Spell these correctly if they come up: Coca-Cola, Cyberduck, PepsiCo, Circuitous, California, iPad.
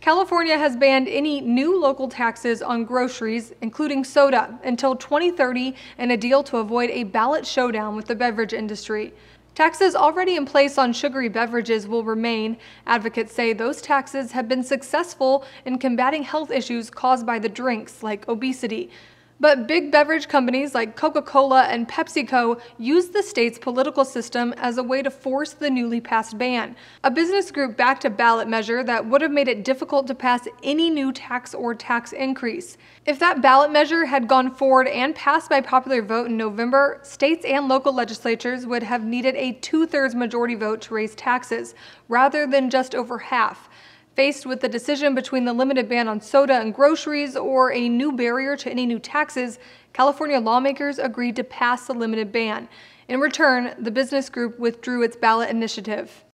California has banned any new local taxes on groceries, including soda, until 2030 in a deal to avoid a ballot showdown with the beverage industry. Taxes already in place on sugary beverages will remain. Advocates say those taxes have been successful in combating health issues caused by the drinks, like obesity. But big beverage companies like Coca-Cola and PepsiCo use the state's political system as a way to force the newly passed ban. A business group backed a ballot measure that would have made it difficult to pass any new tax or tax increase. If that ballot measure had gone forward and passed by popular vote in November, states and local legislatures would have needed a two-thirds majority vote to raise taxes, rather than just over half. Faced with the decision between the limited ban on soda and groceries or a new barrier to any new taxes, California lawmakers agreed to pass the limited ban. In return, the business group withdrew its ballot initiative.